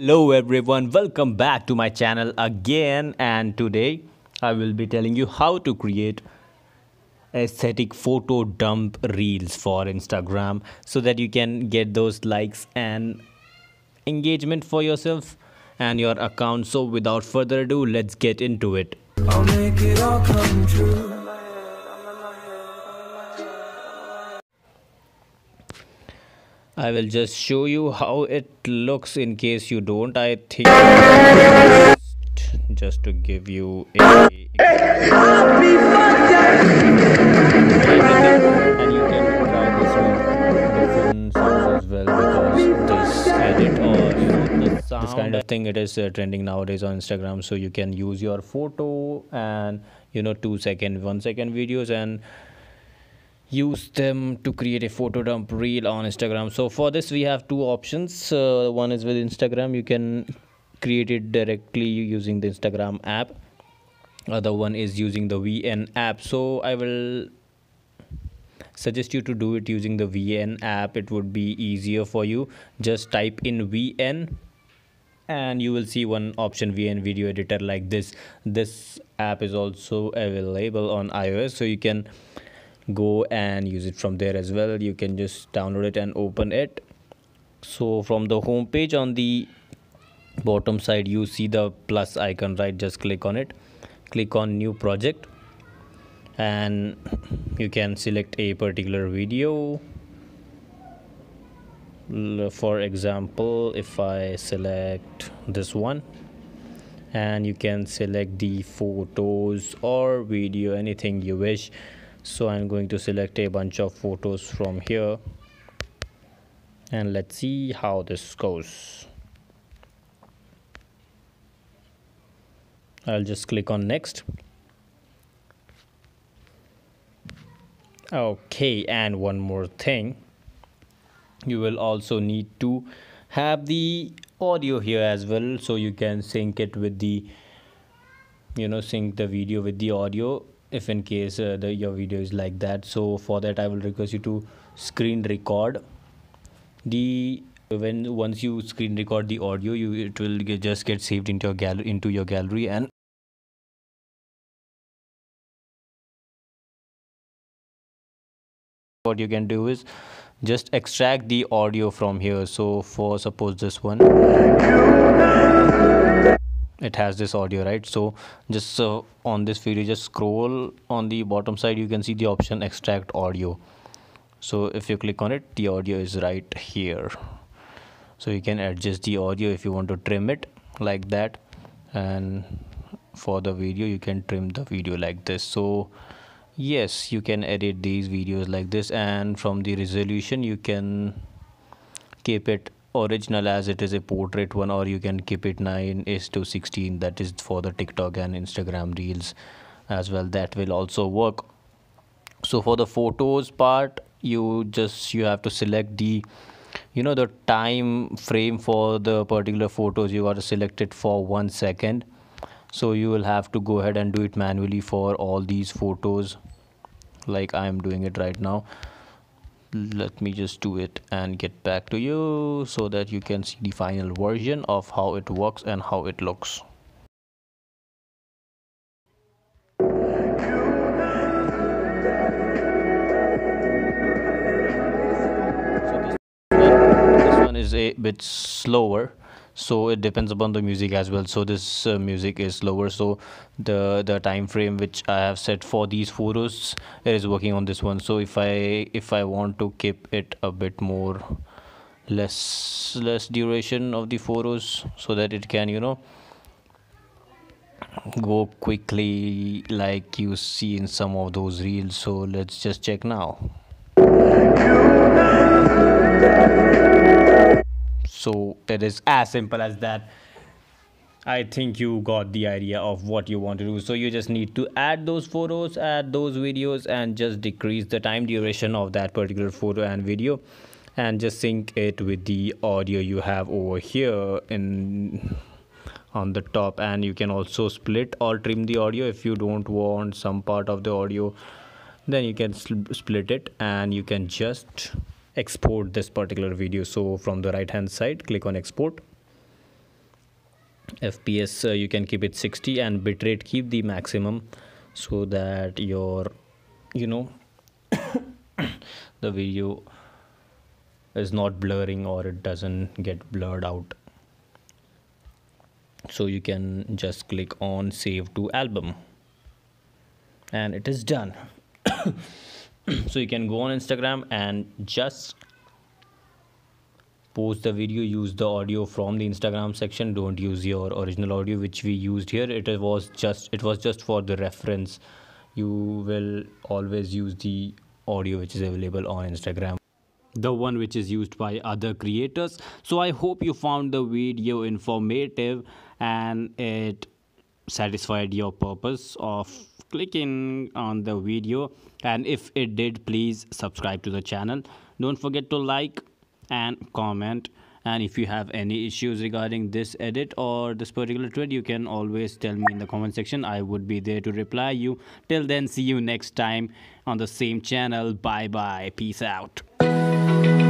Hello everyone, welcome back to my channel again, and today I will be telling you how to create aesthetic photo dump reels for Instagram so that you can get those likes and engagement for yourself and your account. So without further ado, let's get into it. I'll make it all come true. I will just show you how it looks in case you don't. I think just to give you and you can try this with different sounds as well, because this edit or this kind of thing, it is trending nowadays on Instagram. So you can use your photo and 2-second, 1-second videos and use them to create a photo dump reel on Instagram. So for this we have two options. One is with Instagram, you can create it directly using the Instagram app. Other one is using the VN app. So I will suggest you to do it using the VN app. It would be easier for you. Just type in VN and you will see one option, VN video editor, like this app is also available on iOS, so you can go and use it from there as well. You can just download it and open it. So from the home page, on the bottom side you see the plus icon, right? Just click on it, click on new project, and you can select a particular video. For example, if I select this one, and you can select the photos or video, anything you wish. So I'm going to select a bunch of photos from here, and let's see how this goes. I'll just click on next. Okay, and one more thing, you will also need to have the audio here as well, so you can sync it with the sync the video with the audio, if in case your video is like that. So for that I will request you to screen record the once you screen record the audio, it will just get saved into your gallery, and what you can do is just extract the audio from here. So for suppose this one, it has this audio, right? So just on this video, just scroll on the bottom side, you can see the option extract audio. So if you click on it, the audio is right here, so you can adjust the audio if you want to trim it like that, and for the video you can trim the video like this. So yes, you can edit these videos like this, and from the resolution you can keep it original as it is a portrait one, or you can keep it 9:16. That is for the TikTok and Instagram reels as well, that will also work. So for the photos part, you have to select the the time frame for the particular photos. You got to select it for 1 second, so you will have to go ahead and do it manually for all these photos, like I am doing it right now. Let me just do it and get back to you so that you can see the final version of how it works and how it looks. So this one is a bit slower, so it depends upon the music as well. So this music is slower, so the time frame which I have set for these photos, it is working on this one. So if I want to keep it a bit more less duration of the photos, so that it can go quickly, like you see in some of those reels. So let's just check now. So it is as simple as that. I think you got the idea of what you want to do. So you just need to add those photos, add those videos, and just decrease the time duration of that particular photo and video, and just sync it with the audio you have over here on the top. And you can also split or trim the audio. If you don't want some part of the audio, then you can split it, and you can just export this particular video. So from the right hand side, click on export, FPS you can keep it 60, and bitrate keep the maximum, so that your the video is not blurring or it doesn't get blurred out. So you can just click on save to album and it is done. So you can go on Instagram and just post the video, use the audio from the Instagram section. Don't use your original audio which we used here. It was just for the reference. You will always use the audio which is available on Instagram, the one which is used by other creators. So I hope you found the video informative and it satisfied your purpose of clicking on the video, and if it did, please subscribe to the channel. Don't forget to like and comment, and if you have any issues regarding this edit or this particular tweet, you can always tell me in the comment section. I would be there to reply you. Till then, see you next time on the same channel. Bye bye, peace out.